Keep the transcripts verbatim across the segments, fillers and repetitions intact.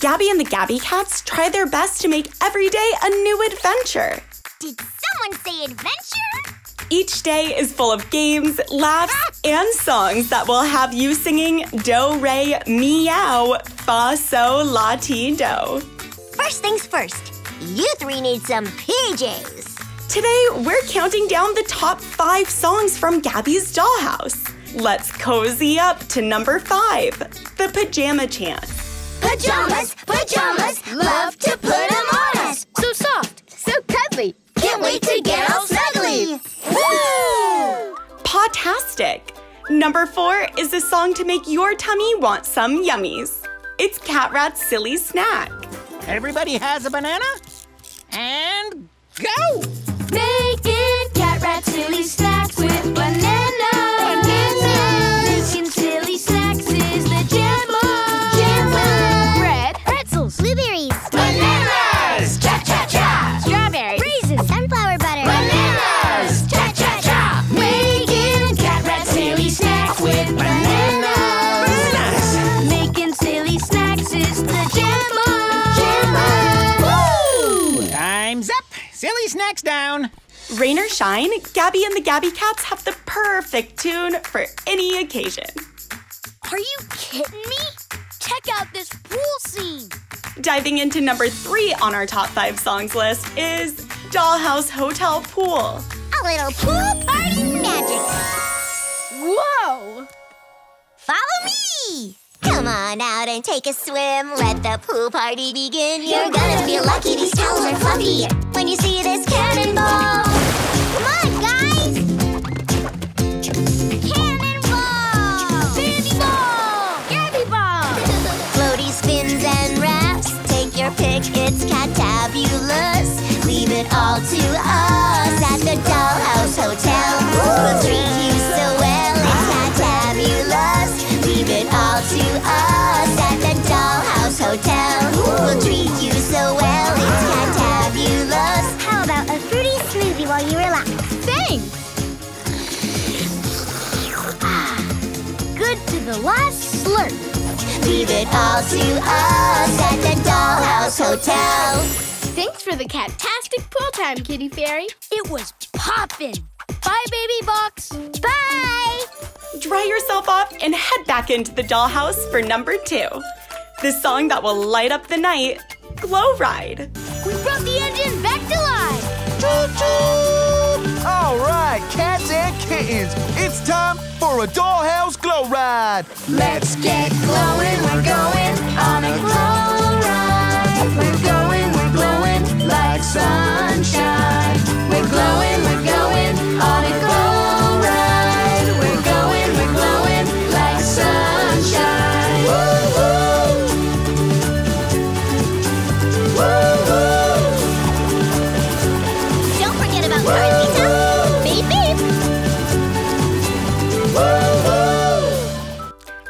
Gabby and the Gabby Cats try their best to make every day a new adventure. Did someone say adventure? Each day is full of games, laughs, and songs that will have you singing do, re, meow, fa, so, la, ti, do. First things first, you three need some P Js. Today, we're counting down the top five songs from Gabby's Dollhouse. Let's cozy up to number five, the pajama chant. Pajamas, pajamas, love to put them on us. So soft, so cuddly. Can't wait to get all snuggly! Woo! Pawtastic! Number four is a song to make your tummy want some yummies. It's Cat Rat's Silly Snack. Everybody has a banana? And go! Make it Cat Rat's Silly Snack with banana! Banana! Making silly snacks is the jam on! Jam on! Bread, pretzels, blueberries, bananas! Cha-cha-cha! Strawberries! Snacks down. Rain or shine, Gabby and the Gabby Cats have the perfect tune for any occasion. Are you kidding me? Check out this pool scene. Diving into number three on our top five songs list is Dollhouse Hotel Pool. A little pool party magic. Whoa! Follow me. Come on out and take a swim. Let the pool party begin. You're gonna feel lucky these towels are fluffy when you see this cannonball. Come on, guys! Cannonball! Sandy ball! Gabby ball! Floaty spins and wraps. Take your pick, it's catabulous. Leave it all to us at the Dollhouse Hotel. We'll treat you so well, it's catabulous. Leave it all to us at the Dollhouse Hotel. We'll treat you so well, it's catabulous. How about a fruity smoothie while you relax? Thanks! Ah, good to the last slurp. Leave it all to us at the Dollhouse Hotel. Thanks for the catastic pool time, Kitty Fairy. It was poppin'. Bye, baby box. Bye! Dry yourself off and head back into the dollhouse for number two. The song that will light up the night, Glow Ride. We brought the engine back to life! Choo-choo! All right, cats and kittens, it's time for a Dollhouse Glow Ride! Let's get glowing, we're going on a glow ride. We're going, we're glowing like sunshine. We're glowing, we're going on a glow ride. We're going, we're glowing like sunshine. Woo-hoo!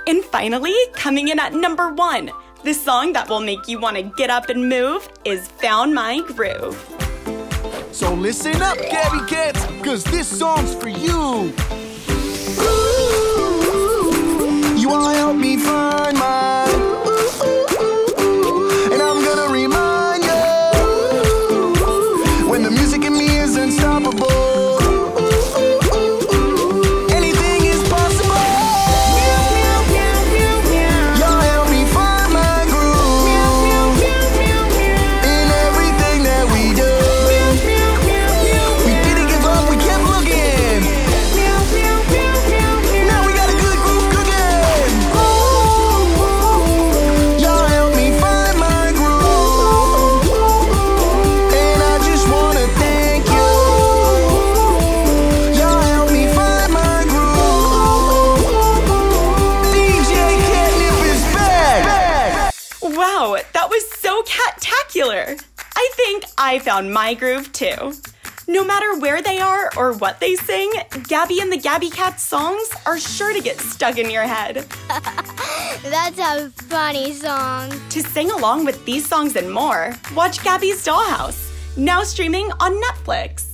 And finally, coming in at number one, the song that will make you want to get up and move is Found My Groove. So listen up, Gabby Cats, because this song's for you. Ooh, you want to help me find mine? And I'm going to remind you when the music in me is unstoppable. I think I found my groove too. No matter where they are or what they sing, Gabby and the Gabby Cats songs are sure to get stuck in your head. That's a funny song. To sing along with these songs and more, watch Gabby's Dollhouse, now streaming on Netflix.